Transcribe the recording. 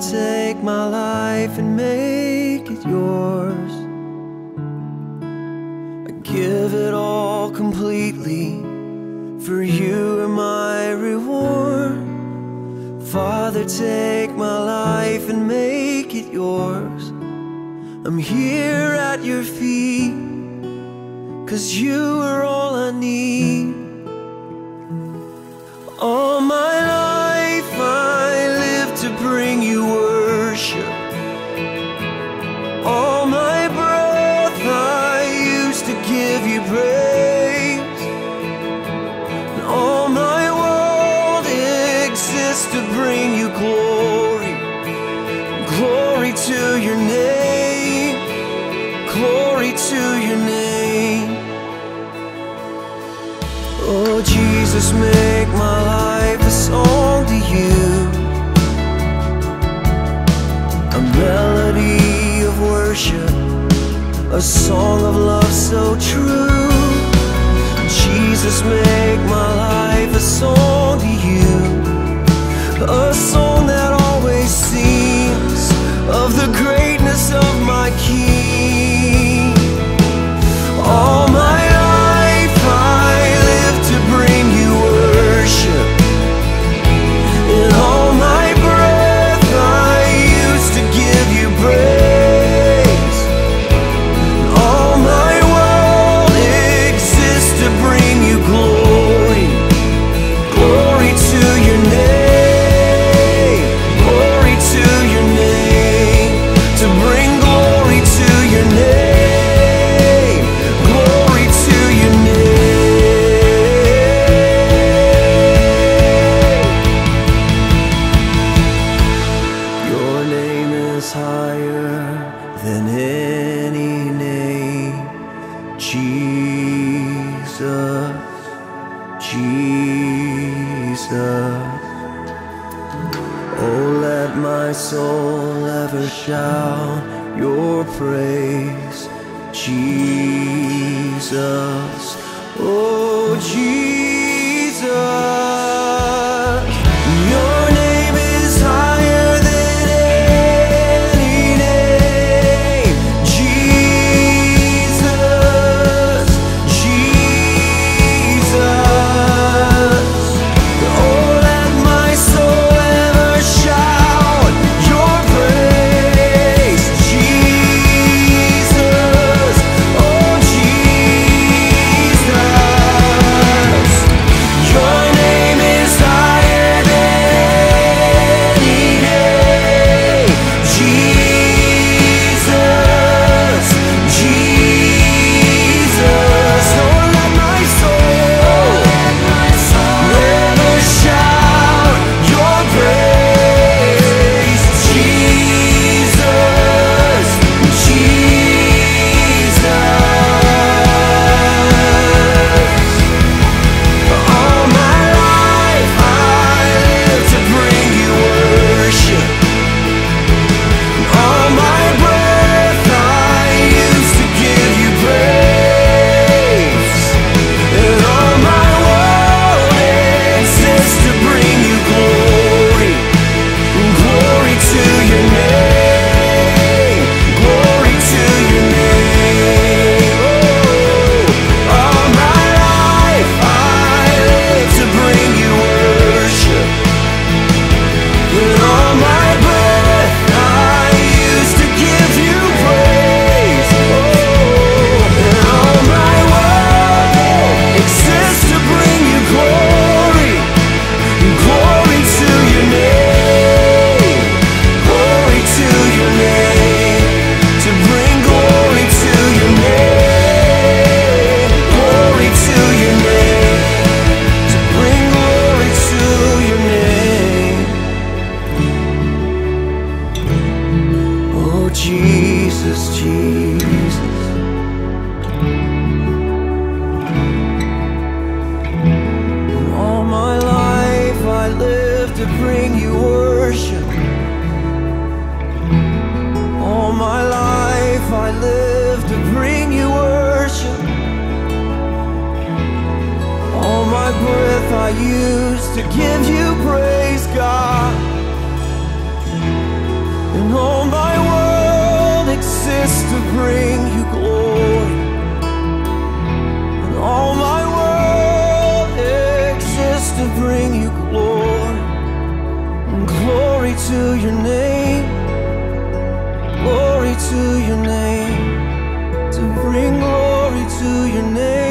take my life and make it yours. I give it all completely, for you are my reward. Father, take my life and make it yours. I'm here at your feet, 'cause you are all I need. All my life I live to bring you worship. All my breath I use to give you praise. And all my world exists to bring you glory. Glory to your name. Glory to your name. Oh Jesus, make my life a song to you, a melody of worship, a song of love so true. Jesus, make my life a song to you, a song that always sings of the greatness of my King. All my to give you praise, God. bring you glory, and all my world exists to bring you glory, and glory to your name, glory to your name, to bring glory to your name.